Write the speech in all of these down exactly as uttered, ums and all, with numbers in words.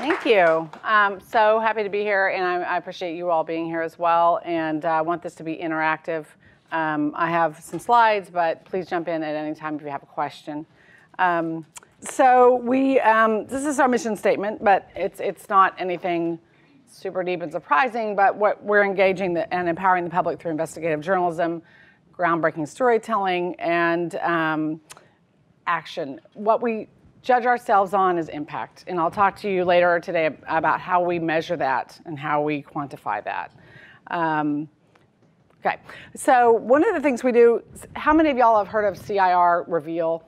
Thank you. Um, so happy to be here, and I, I appreciate you all being here as well. And I uh, want this to be interactive. Um, I have some slides, but please jump in at any time if you have a question. Um, so we, um, this is our mission statement, but it's it's not anything super deep and surprising. But what we're engaging the, and empowering the public through investigative journalism, groundbreaking storytelling, and um, action. What we judge ourselves on is impact, and I'll talk to you later today about how we measure that and how we quantify that. Um, okay, so one of the things we do, how many of y'all have heard of C I R Reveal?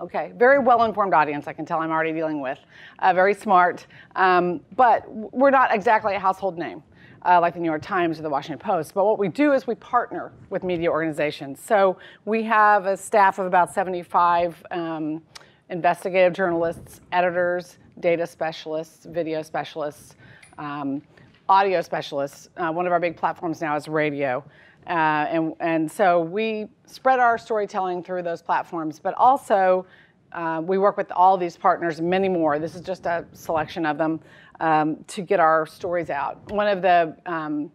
Okay, very well-informed audience, I can tell I'm already dealing with, uh, very smart, um, but we're not exactly a household name, uh, like the New York Times or the Washington Post, but what we do is we partner with media organizations. So we have a staff of about seventy-five um, investigative journalists, editors, data specialists, video specialists, um, audio specialists. Uh, one of our big platforms now is radio. Uh, and, and so we spread our storytelling through those platforms, but also uh, we work with all these partners, many more. This is just a selection of them um, to get our stories out. One of the um,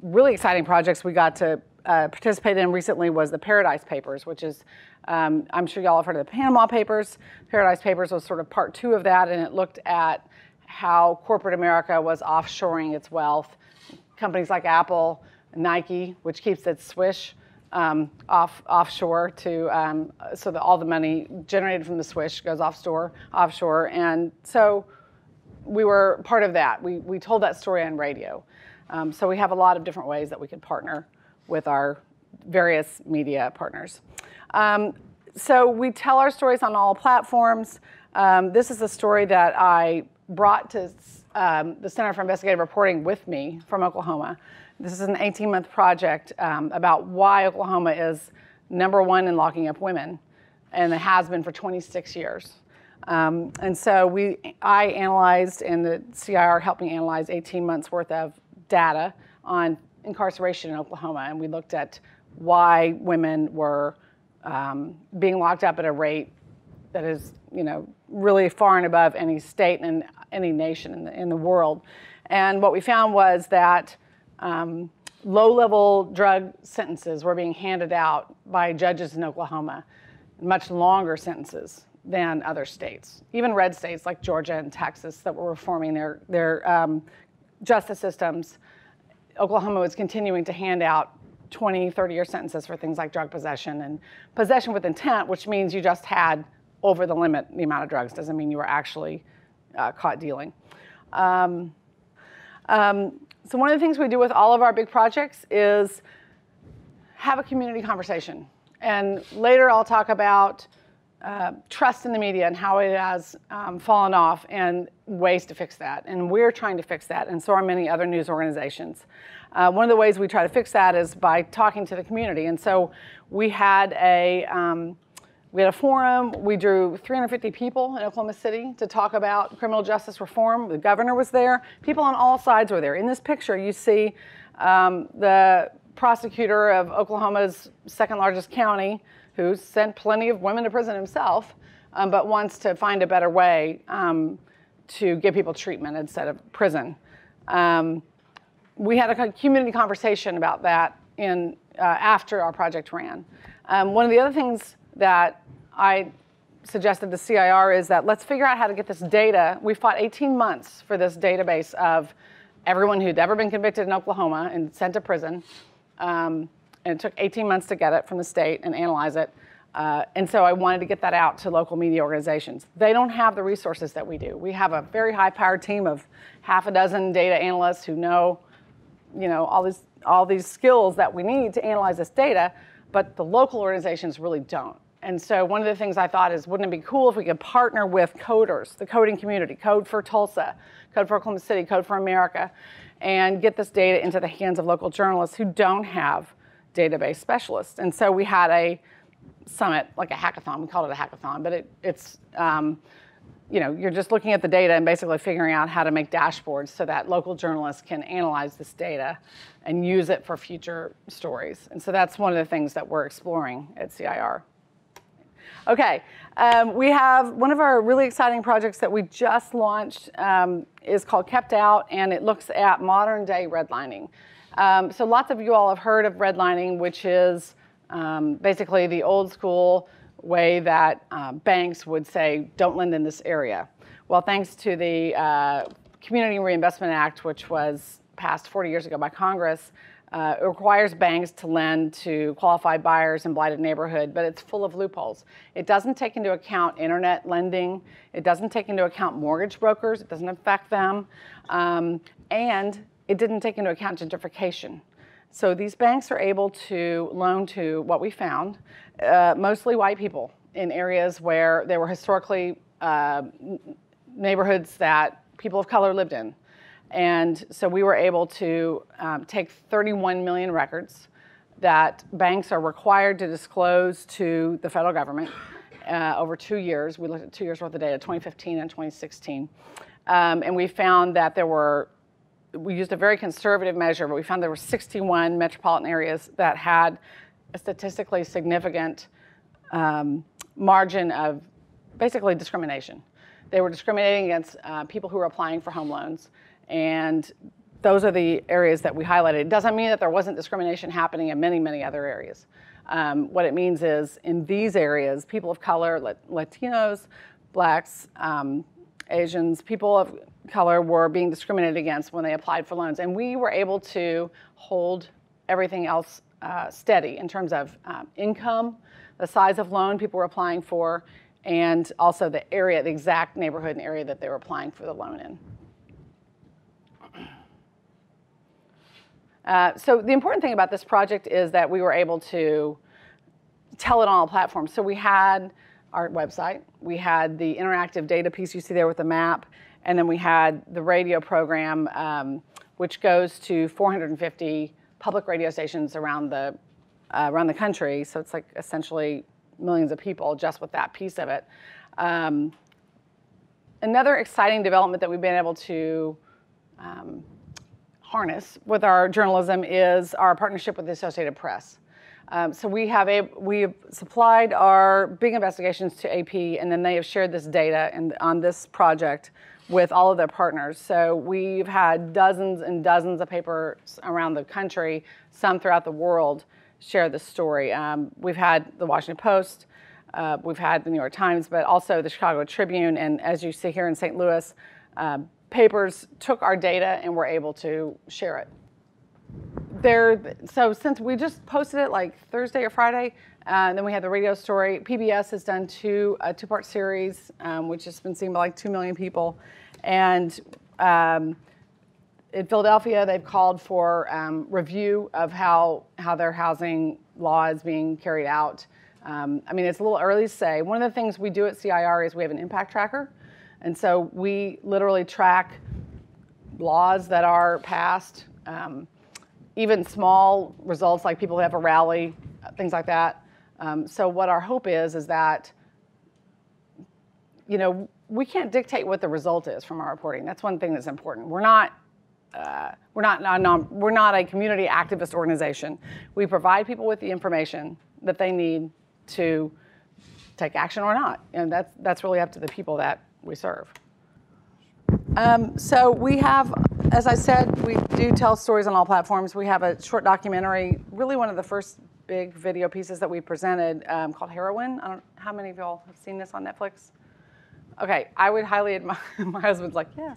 really exciting projects we got to Uh, participated in recently was the Paradise Papers, which is, um, I'm sure y'all have heard of the Panama Papers. Paradise Papers was sort of part two of that, and it looked at how corporate America was offshoring its wealth. Companies like Apple, Nike, which keeps its swish um, off offshore to, um, so that all the money generated from the swish goes offshore, offshore. And so we were part of that. We, we told that story on radio. Um, so we have a lot of different ways that we could partner with our various media partners. Um, so we tell our stories on all platforms. Um, this is a story that I brought to um, the Center for Investigative Reporting with me from Oklahoma. This is an eighteen month project um, about why Oklahoma is number one in locking up women, and it has been for twenty-six years. Um, and so we, I analyzed, and the C I R helped me analyze eighteen months worth of data on incarceration in Oklahoma, and we looked at why women were um, being locked up at a rate that is, you know, really far and above any state and any nation in the, in the world. And what we found was that um, low-level drug sentences were being handed out by judges in Oklahoma, much longer sentences than other states, even red states like Georgia and Texas that were reforming their, their um, justice systems. Oklahoma was continuing to hand out twenty, thirty year sentences for things like drug possession and possession with intent, which means you just had over the limit the amount of drugs. Doesn't mean you were actually uh, caught dealing. Um, um, so one of the things we do with all of our big projects is have a community conversation. And later I'll talk about uh, trust in the media and how it has um, fallen off and ways to fix that, and we're trying to fix that, and so are many other news organizations. Uh, one of the ways we try to fix that is by talking to the community, and so we had a um, we had a forum. We drew three hundred fifty people in Oklahoma City to talk about criminal justice reform. The governor was there. People on all sides were there. In this picture, you see um, the prosecutor of Oklahoma's second largest county, who sent plenty of women to prison himself, um, but wants to find a better way Um, to give people treatment instead of prison. Um, we had a community conversation about that in, uh, after our project ran. Um, one of the other things that I suggested to C I R is that let's figure out how to get this data. We fought eighteen months for this database of everyone who'd ever been convicted in Oklahoma and sent to prison. Um, and it took eighteen months to get it from the state and analyze it. Uh, and so I wanted to get that out to local media organizations. They don't have the resources that we do. We have a very high-powered team of half a dozen data analysts who know, you know, all these all these skills that we need to analyze this data, but the local organizations really don't. And so one of the things I thought is, wouldn't it be cool if we could partner with coders, the coding community, Code for Tulsa, Code for Oklahoma City, Code for America, and get this data into the hands of local journalists who don't have database specialists. And so we had a summit, like a hackathon. We called it a hackathon, but it, it's, um, you know, you're just looking at the data and basically figuring out how to make dashboards so that local journalists can analyze this data and use it for future stories. And so that's one of the things that we're exploring at C I R. Okay, Um, we have one of our really exciting projects that we just launched um, is called Kept Out, and it looks at modern day redlining. Um, so lots of you all have heard of redlining, which is um, basically the old school way that uh, banks would say, don't lend in this area. Well, thanks to the uh, Community Reinvestment Act, which was passed forty years ago by Congress, Uh, it requires banks to lend to qualified buyers in blighted neighborhood, but it's full of loopholes. It doesn't take into account internet lending. It doesn't take into account mortgage brokers. It doesn't affect them. Um, and it didn't take into account gentrification. So these banks are able to loan to what we found, uh, mostly white people in areas where they were historically uh, neighborhoods that people of color lived in. And so we were able to um, take thirty-one million records that banks are required to disclose to the federal government uh, over two years. We looked at two years worth of data, twenty fifteen and twenty sixteen. Um, and we found that there were, we used a very conservative measure, but we found there were sixty-one metropolitan areas that had a statistically significant um, margin of basically discrimination. They were discriminating against uh, people who were applying for home loans. And those are the areas that we highlighted. It doesn't mean that there wasn't discrimination happening in many, many other areas. Um, what it means is in these areas, people of color, Latinos, blacks, um, Asians, people of color were being discriminated against when they applied for loans. And we were able to hold everything else uh, steady in terms of um, income, the size of loan people were applying for, and also the area, the exact neighborhood and area that they were applying for the loan in. Uh, so the important thing about this project is that we were able to tell it on all platforms. So we had our website, we had the interactive data piece you see there with the map, and then we had the radio program, um, which goes to four hundred fifty public radio stations around the, uh, around the country. So it's like essentially millions of people just with that piece of it. Um, another exciting development that we've been able to um, harness with our journalism is our partnership with the Associated Press. Um, so we have a, we have supplied our big investigations to A P, and then they have shared this data and on this project with all of their partners. So we've had dozens and dozens of papers around the country, some throughout the world, share this story. Um, we've had the Washington Post, uh, we've had the New York Times, but also the Chicago Tribune, and as you see here in Saint Louis, uh, papers took our data and were able to share it. There, so since we just posted it like Thursday or Friday, uh, and then we had the radio story, P B S has done two, a two-part series, um, which has been seen by like two million people. And um, in Philadelphia, they've called for um, review of how, how their housing law is being carried out. Um, I mean, it's a little early to say. One of the things we do at C I R is we have an impact tracker. And so we literally track laws that are passed, um, even small results like people who have a rally, things like that. Um, so what our hope is is that, you know, we can't dictate what the result is from our reporting. That's one thing that's important. We're not, uh, we're not, not, not we're not a community activist organization. We provide people with the information that they need to take action or not, and that's that's really up to the people that we serve. Um, so we have, as I said, we do tell stories on all platforms. We have a short documentary, really one of the first big video pieces that we presented um, called Heroine. I don't, how many of y'all have seen this on Netflix? Okay, I would highly advise, my husband's like, yes.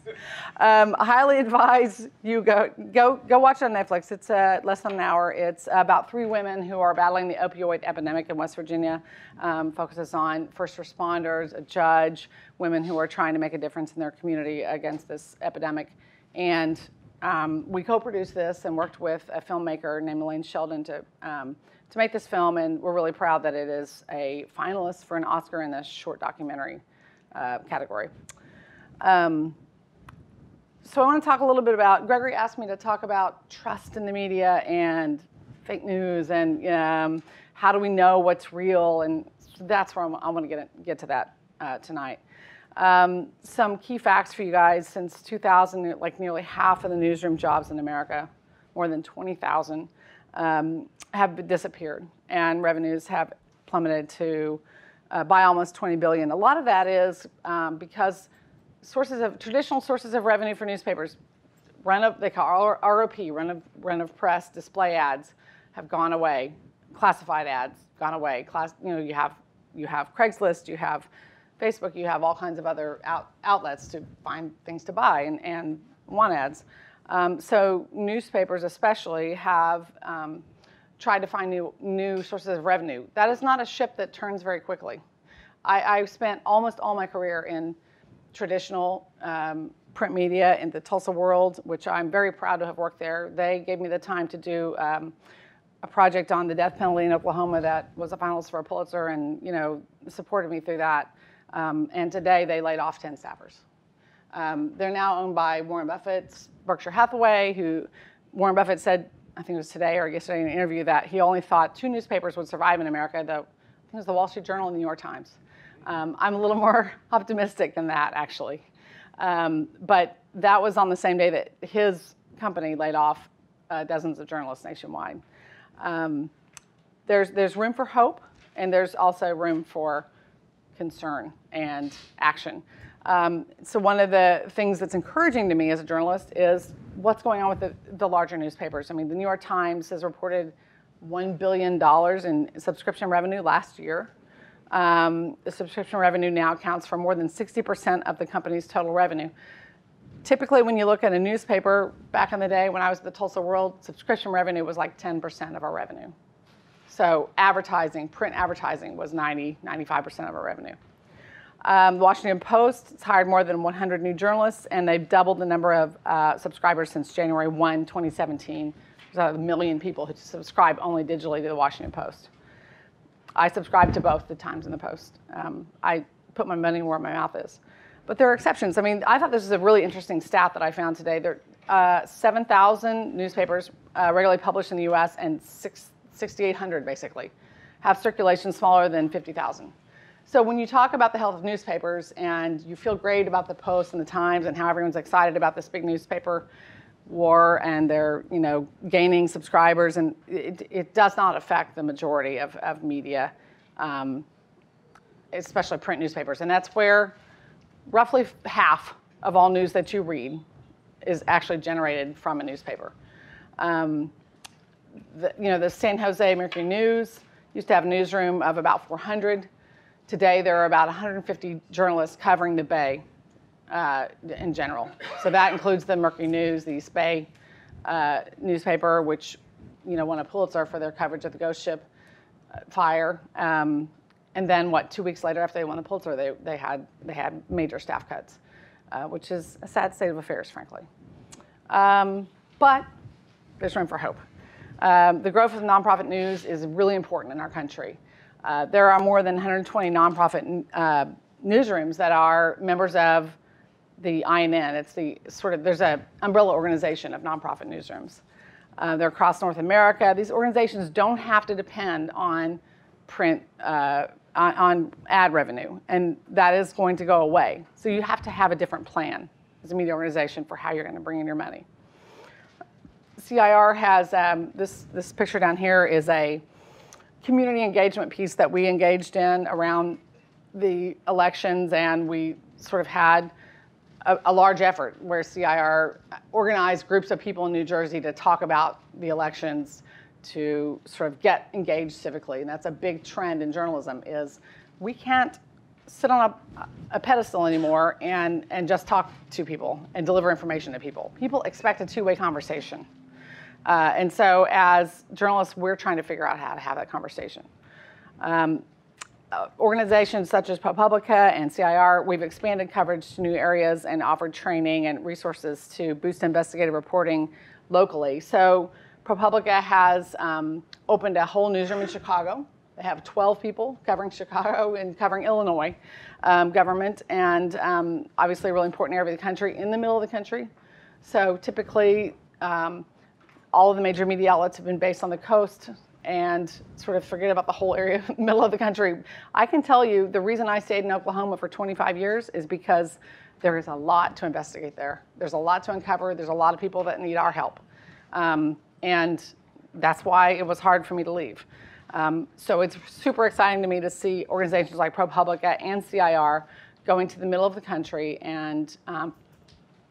Um, I highly advise you go, go, go watch it on Netflix. It's uh, less than an hour. It's about three women who are battling the opioid epidemic in West Virginia. Um, focuses on first responders, a judge, women who are trying to make a difference in their community against this epidemic. And um, we co-produced this and worked with a filmmaker named Elaine Sheldon to, um, to make this film. And we're really proud that it is a finalist for an Oscar in the short documentary Uh, category. Um, so I want to talk a little bit about, Gregory asked me to talk about trust in the media and fake news and um, how do we know what's real, and that's where I'm, I want to get, get to that uh, tonight. Um, some key facts for you guys. Since two thousand, like nearly half of the newsroom jobs in America, more than twenty thousand, um, have disappeared, and revenues have plummeted to uh, by almost twenty billion dollars. A lot of that is um, because sources of traditional sources of revenue for newspapers, run of, they call R O P, run of, run of press, display ads, have gone away. Classified ads gone away. Class, you know, you have you have Craigslist, you have Facebook, you have all kinds of other out, outlets to find things to buy and, and want ads. Um, so newspapers especially have um, tried to find new new sources of revenue. That is not a ship that turns very quickly. I, I spent almost all my career in traditional um, print media in the Tulsa World, which I'm very proud to have worked there. They gave me the time to do um, a project on the death penalty in Oklahoma that was a finalist for a Pulitzer, and you know supported me through that. Um, and today they laid off ten staffers. Um, they're now owned by Warren Buffett's Berkshire Hathaway, who Warren Buffett said, I think it was today or yesterday in an interview, that he only thought two newspapers would survive in America, the, I think it was the Wall Street Journal and the New York Times. Um, I'm a little more optimistic than that, actually. Um, but that was on the same day that his company laid off uh, dozens of journalists nationwide. Um, there's, there's room for hope, and there's also room for concern and action. Um, so one of the things that's encouraging to me as a journalist is what's going on with the, the larger newspapers. I mean, the New York Times has reported one billion dollars in subscription revenue last year. Um, the subscription revenue now accounts for more than sixty percent of the company's total revenue. Typically, when you look at a newspaper, back in the day when I was at the Tulsa World, subscription revenue was like ten percent of our revenue. So advertising, print advertising, was ninety, ninety-five percent of our revenue. Um, the Washington Post has hired more than one hundred new journalists, and they've doubled the number of uh, subscribers since January first, twenty seventeen. There's a million people who subscribe only digitally to the Washington Post. I subscribe to both the Times and the Post. Um, I put my money where my mouth is. But there are exceptions. I mean, I thought this was a really interesting stat that I found today. There are uh, seven thousand newspapers uh, regularly published in the U S, and six thousand eight hundred basically have circulation smaller than fifty thousand. So when you talk about the health of newspapers and you feel great about the Post and the Times and how everyone's excited about this big newspaper war and they're you know gaining subscribers, and it, it does not affect the majority of, of media, um, especially print newspapers. And that's where roughly half of all news that you read is actually generated from a newspaper. Um, the, you know, the San Jose Mercury News used to have a newsroom of about four hundred. Today, there are about one hundred fifty journalists covering the Bay uh, in general. So that includes the Mercury News, the East Bay uh, newspaper, which you know won a Pulitzer for their coverage of the ghost ship fire. Um, and then, what, two weeks later after they won the Pulitzer, they, they, had, they had major staff cuts, uh, which is a sad state of affairs, frankly. Um, but there's room for hope. Um, the growth of nonprofit news is really important in our country. Uh, there are more than one hundred twenty nonprofit uh, newsrooms that are members of the I N N. It's the sort of, there's an umbrella organization of nonprofit newsrooms. Uh, they're across North America. These organizations don't have to depend on print, uh, on, on ad revenue, and that is going to go away. So you have to have a different plan as a media organization for how you're going to bring in your money. C I R has, um, this, this picture down here is a community engagement piece that we engaged in around the elections, and we sort of had a, a large effort where C I R organized groups of people in New Jersey to talk about the elections, to sort of get engaged civically. And that's a big trend in journalism, is we can't sit on a, a pedestal anymore and, and just talk to people and deliver information to people. People expect a two-way conversation. Uh, and so as journalists, we're trying to figure out how to have that conversation. Um, uh, organizations such as ProPublica and C I R, we've expanded coverage to new areas and offered training and resources to boost investigative reporting locally. So ProPublica has um, opened a whole newsroom in Chicago. They have twelve people covering Chicago and covering Illinois um, government, and um, obviously a really important area of the country, in the middle of the country. So typically, um, all of the major media outlets have been based on the coast and sort of forget about the whole area, middle of the country. I can tell you the reason I stayed in Oklahoma for twenty-five years is because there is a lot to investigate there. There's a lot to uncover. There's a lot of people that need our help. Um, and that's why it was hard for me to leave. Um, so it's super exciting to me to see organizations like ProPublica and C I R going to the middle of the country and um,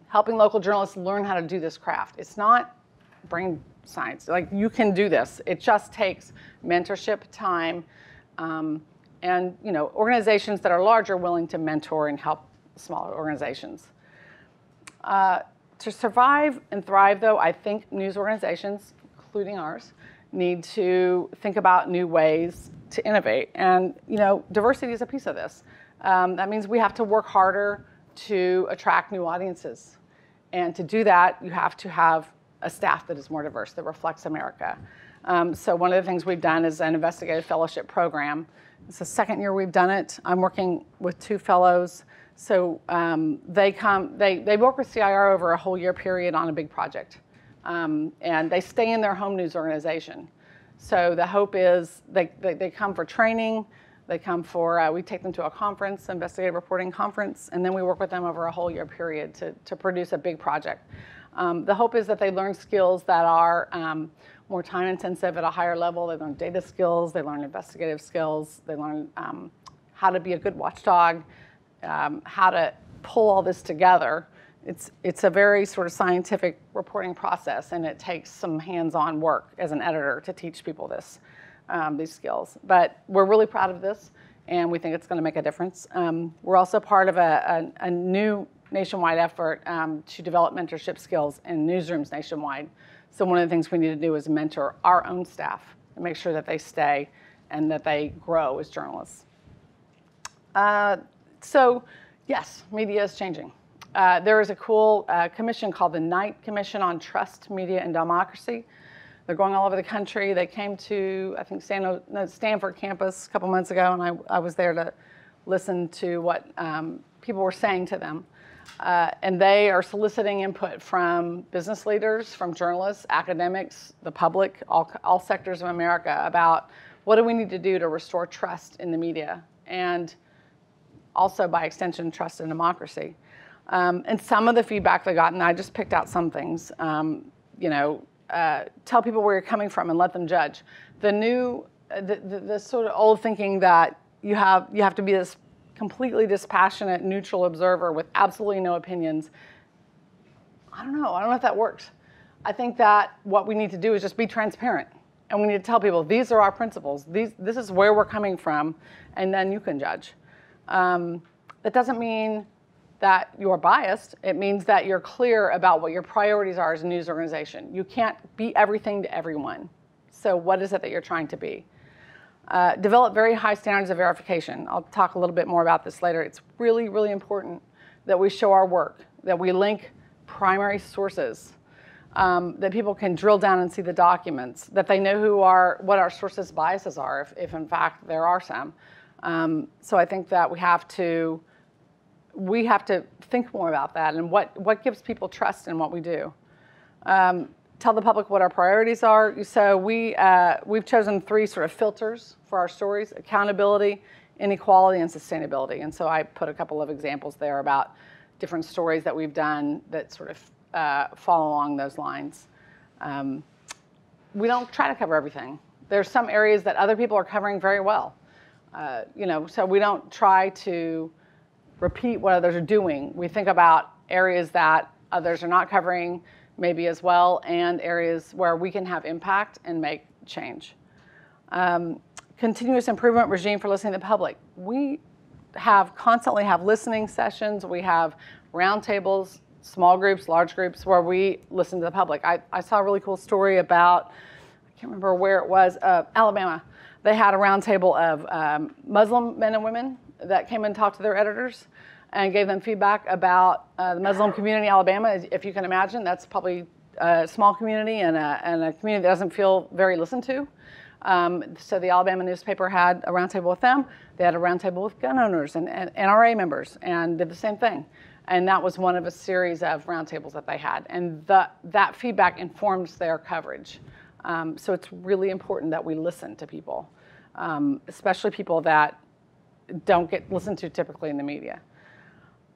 helping local journalists learn how to do this craft. It's not brain science. Like, you can do this. It just takes mentorship, time, um, and you know, organizations that are large are willing to mentor and help smaller organizations. Uh, to survive and thrive, though, I think news organizations, including ours, need to think about new ways to innovate. And you know, diversity is a piece of this. Um, that means we have to work harder to attract new audiences. And to do that, you have to have a staff that is more diverse, that reflects America. Um, so one of the things we've done is an investigative fellowship program. It's the second year we've done it. I'm working with two fellows. So um, they, come, they, they work with C I R over a whole year period on a big project. Um, and they stay in their home news organization. So the hope is they, they, they come for training, they come for, uh, we take them to a conference, investigative reporting conference, and then we work with them over a whole year period to, to produce a big project. Um, the hope is that they learn skills that are um, more time intensive at a higher level. They learn data skills, they learn investigative skills, they learn um, how to be a good watchdog, um, how to pull all this together. It's, it's a very sort of scientific reporting process, and it takes some hands-on work as an editor to teach people this, um, these skills. But we're really proud of this, and we think it's going to make a difference. Um, we're also part of a, a, a new nationwide effort um, to develop mentorship skills in newsrooms nationwide. So one of the things we need to do is mentor our own staff and make sure that they stay and that they grow as journalists. Uh, so yes, media is changing. Uh, there is a cool uh, commission called the Knight Commission on Trust, Media, and Democracy. They're going all over the country. They came to, I think, San, no, Stanford campus a couple months ago, and I, I was there to listen to what um, people were saying to them. Uh, and they are soliciting input from business leaders, from journalists, academics, the public, all, all sectors of America about what do we need to do to restore trust in the media, and also, by extension, trust in democracy. Um, and some of the feedback they got, and I just picked out some things, um, you know, uh, tell people where you're coming from and let them judge. The new, the, the, the sort of old thinking that you have, you have to be this completely dispassionate, neutral observer with absolutely no opinions, I don't know. I don't know if that works. I think that what we need to do is just be transparent. And we need to tell people, these are our principles. These, this is where we're coming from, and then you can judge. Um, that doesn't mean that you're biased. It means that you're clear about what your priorities are as a news organization. You can't be everything to everyone. So what is it that you're trying to be? Uh, develop very high standards of verification. I'll talk a little bit more about this later. It's really, really important that we show our work, that we link primary sources, um, that people can drill down and see the documents, that they know who are, what our sources' biases are, if, if in fact there are some. Um, so I think that we have to We have to think more about that and what, what gives people trust in what we do. Um, tell the public what our priorities are. So we, uh, we've chosen three sort of filters for our stories: accountability, inequality, and sustainability. And so I put a couple of examples there about different stories that we've done that sort of uh, follow along those lines. Um, we don't try to cover everything. There's some areas that other people are covering very well. Uh, you know, so we don't try to repeat what others are doing. We think about areas that others are not covering maybe as well, and areas where we can have impact and make change. Um, continuous improvement regime for listening to the public. We have constantly have listening sessions. We have roundtables, small groups, large groups, where we listen to the public. I, I saw a really cool story about, I can't remember where it was, uh, Alabama. They had a roundtable of um, Muslim men and women that came and talked to their editors and gave them feedback about uh, the Muslim community in Alabama. If you can imagine, that's probably a small community and a, and a community that doesn't feel very listened to. Um, so the Alabama newspaper had a roundtable with them. They had a roundtable with gun owners and, and N R A members and did the same thing. And that was one of a series of roundtables that they had. And the, that feedback informs their coverage. Um, so it's really important that we listen to people, um, especially people that don't get listened to typically in the media.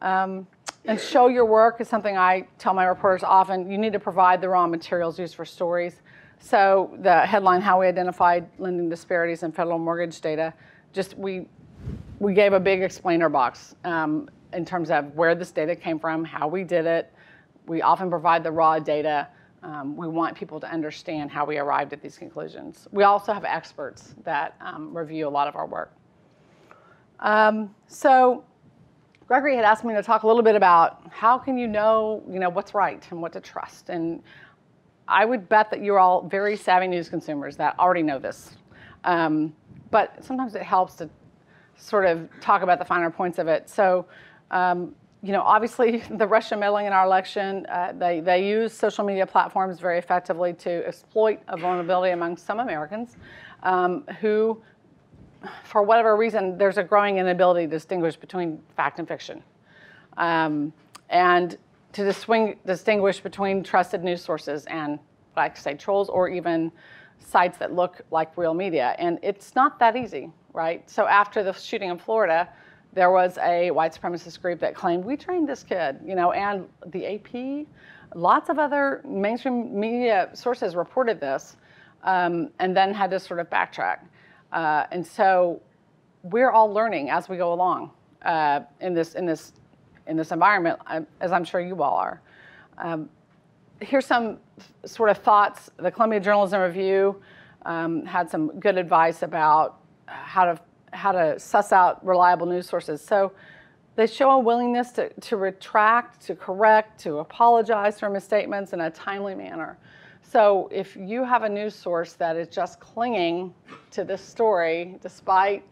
Um, and show your work is something I tell my reporters often. You need to provide the raw materials used for stories. So the headline, how we identified lending disparities in federal mortgage data, just we we gave a big explainer box um, in terms of where this data came from, how we did it. We often provide the raw data. Um, we want people to understand how we arrived at these conclusions. We also have experts that um, review a lot of our work. Um, so Gregory had asked me to talk a little bit about how can you know, you know, what's right and what to trust. And I would bet that you're all very savvy news consumers that already know this. Um, but sometimes it helps to sort of talk about the finer points of it. So, um, you know, obviously the Russian meddling in our election, uh, they, they use social media platforms very effectively to exploit a vulnerability among some Americans um, who, for whatever reason, there's a growing inability to distinguish between fact and fiction. Um, and to diswing, distinguish between trusted news sources and, like I say, trolls or even sites that look like real media. And it's not that easy, right? So after the shooting in Florida, there was a white supremacist group that claimed, we trained this kid, you know, and the A P, lots of other mainstream media sources reported this, um, and then had to sort of backtrack. Uh, and so we're all learning as we go along uh, in this in this in this environment, as I'm sure you all are. Um, here's some sort of thoughts. The Columbia Journalism Review um, had some good advice about how to how to suss out reliable news sources. So they show a willingness to, to retract, to correct, to apologize for misstatements in a timely manner. So if you have a news source that is just clinging to this story, despite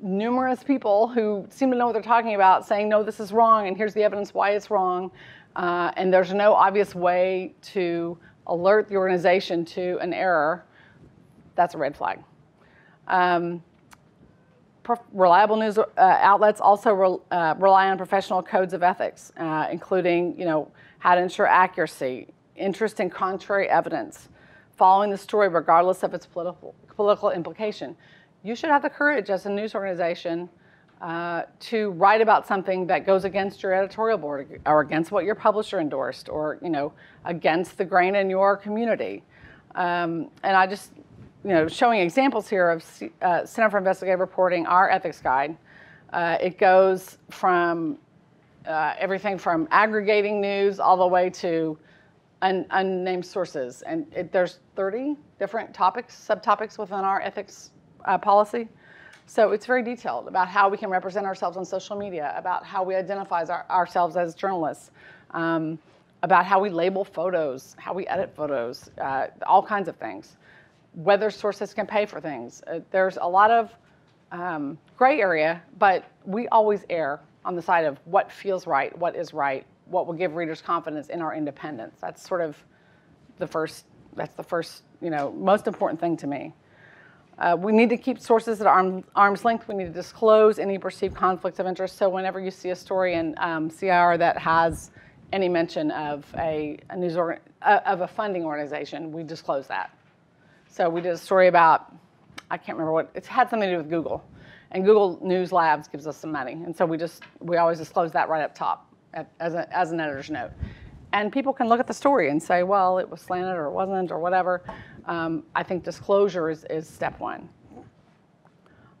numerous people who seem to know what they're talking about saying, no, this is wrong, and here's the evidence why it's wrong, uh, and there's no obvious way to alert the organization to an error, that's a red flag. Um, reliable news uh, outlets also re uh, rely on professional codes of ethics, uh, including, you know, how to ensure accuracy, interest in contrary evidence, following the story regardless of its political political implication. You should have the courage as a news organization uh, to write about something that goes against your editorial board or against what your publisher endorsed or, you know, against the grain in your community. Um, and I just, you know, showing examples here of C uh, Center for Investigative Reporting, our ethics guide. Uh, it goes from uh, everything from aggregating news all the way to Un unnamed sources, and it, there's thirty different topics, subtopics within our ethics uh, policy. So it's very detailed about how we can represent ourselves on social media, about how we identify our, ourselves as journalists, um, about how we label photos, how we edit photos, uh, all kinds of things, whether sources can pay for things. Uh, there's a lot of um, gray area, but we always err on the side of what feels right, what is right, what will give readers confidence in our independence. That's sort of the first, that's the first, you know, most important thing to me. Uh, we need to keep sources at arm, arm's length. We need to disclose any perceived conflicts of interest. So whenever you see a story in um, C I R that has any mention of a, a news organ, uh, of a funding organization, we disclose that. So we did a story about, I can't remember what, it's had something to do with Google. And Google News Labs gives us some money. And so we just, we always disclose that right up top. As, a, as an editor's note. And people can look at the story and say, well, it was slanted or it wasn't or whatever. Um, I think disclosure is, is step one.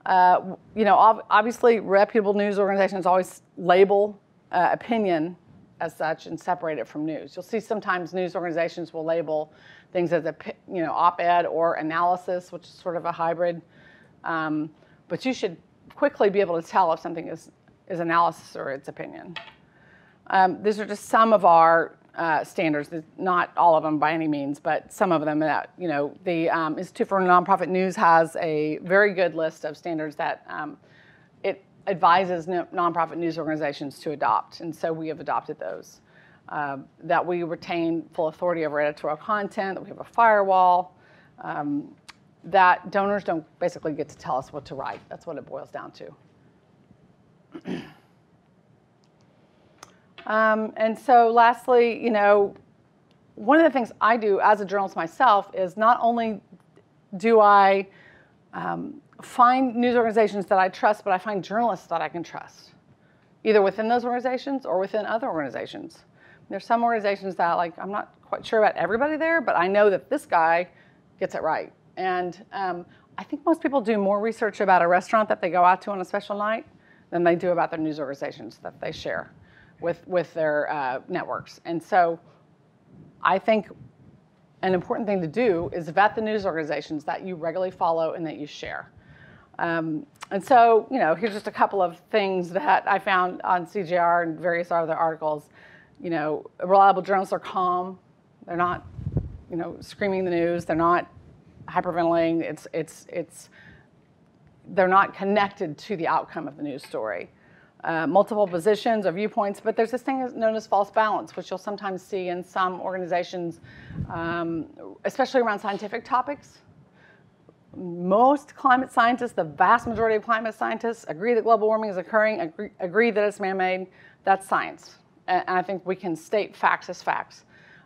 Uh, you know, ob obviously reputable news organizations always label uh, opinion as such and separate it from news. You'll see sometimes news organizations will label things as a, you know, op-ed or analysis, which is sort of a hybrid. Um, but you should quickly be able to tell if something is, is analysis or it's opinion. Um, these are just some of our uh, standards, not all of them by any means, but some of them that, you know, the um, Institute for Nonprofit News has a very good list of standards that um, it advises nonprofit news organizations to adopt, and so we have adopted those. Uh, that we retain full authority over editorial content, that we have a firewall, um, that donors don't basically get to tell us what to write. That's what it boils down to. Um, and so lastly, you know, one of the things I do as a journalist myself is not only do I um, find news organizations that I trust, but I find journalists that I can trust, either within those organizations or within other organizations. There's some organizations that, like, I'm not quite sure about everybody there, but I know that this guy gets it right. And um, I think most people do more research about a restaurant that they go out to on a special night than they do about their news organizations that they share with, with their uh, networks. And so I think an important thing to do is vet the news organizations that you regularly follow and that you share. Um, and so, you know, here's just a couple of things that I found on C J R and various other articles. You know, reliable journalists are calm. They're not, you know, screaming the news. They're not hyperventilating. It's, it's, it's, they're not connected to the outcome of the news story. Uh, multiple positions or viewpoints, but there's this thing known as false balance, which you'll sometimes see in some organizations, um, especially around scientific topics. Most climate scientists, the vast majority of climate scientists, agree that global warming is occurring, agree, agree that it's man-made. That's science. And I think we can state facts as facts.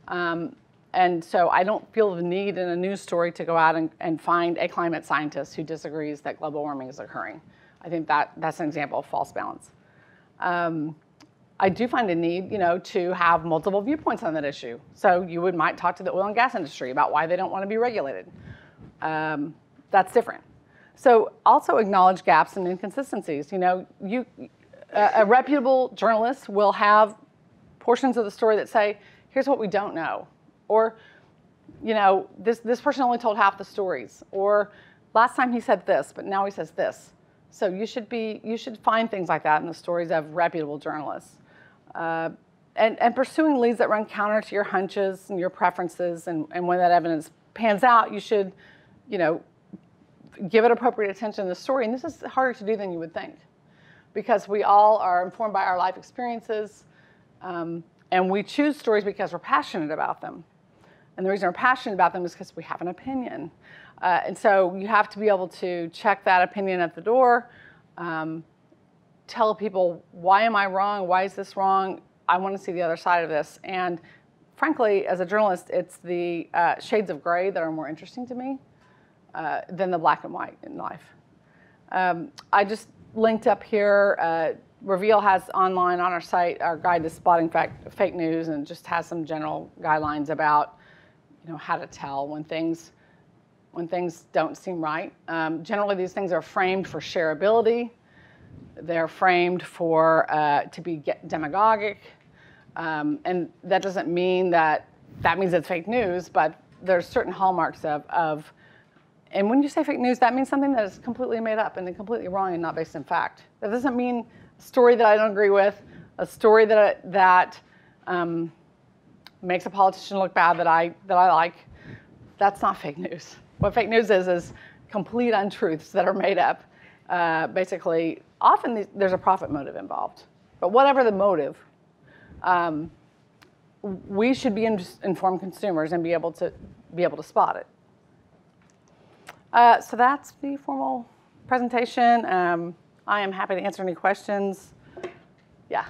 Um, and so I don't feel the need in a news story to go out and, and find a climate scientist who disagrees that global warming is occurring. I think that, that's an example of false balance. Um, I do find a need, you know, to have multiple viewpoints on that issue. So you would might talk to the oil and gas industry about why they don't want to be regulated. Um, that's different. So also acknowledge gaps and inconsistencies. You know, you, a, a reputable journalist will have portions of the story that say, here's what we don't know, or, you know, this, this person only told half the stories, or last time he said this, but now he says this. So you should be, you should find things like that in the stories of reputable journalists. Uh, and, and pursuing leads that run counter to your hunches and your preferences, and, and when that evidence pans out, you should, you know, give it appropriate attention to the story. And this is harder to do than you would think, because we all are informed by our life experiences, um, and we choose stories because we're passionate about them. And the reason we're passionate about them is because we have an opinion. Uh, and so you have to be able to check that opinion at the door, um, tell people, why am I wrong? Why is this wrong? I want to see the other side of this. And frankly, as a journalist, it's the uh, shades of gray that are more interesting to me uh, than the black and white in life. Um, I just linked up here. Uh, Reveal has online on our site our guide to spotting fact, fake news, and just has some general guidelines about, you know, how to tell when things... when things don't seem right. Um, generally, these things are framed for shareability. They're framed for uh, to be get demagogic. Um, and that doesn't mean that that means it's fake news, but there's certain hallmarks of, of, and when you say fake news, that means something that is completely made up and completely wrong and not based in fact. That doesn't mean a story that I don't agree with, a story that, that um, makes a politician look bad that I, that I like. That's not fake news. What fake news is, is complete untruths that are made up. Uh, basically, often there's a profit motive involved. But whatever the motive, um, we should be in informed consumers and be able to be able to spot it. Uh, so that's the formal presentation. Um, I am happy to answer any questions. Yeah.